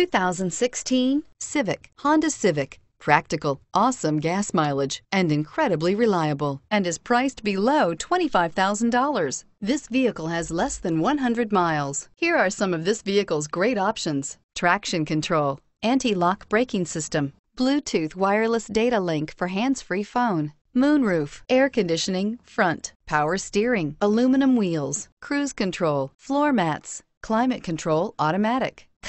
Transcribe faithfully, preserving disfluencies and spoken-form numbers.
two thousand sixteen Civic. Honda Civic. Practical, awesome gas mileage, and incredibly reliable, and is priced below twenty-five thousand dollars. This vehicle has less than one hundred miles. Here are some of this vehicle's great options: traction control, anti-lock braking system, Bluetooth wireless data link for hands-free phone, moonroof, air conditioning, front, power steering, aluminum wheels, cruise control, floor mats, climate control automatic.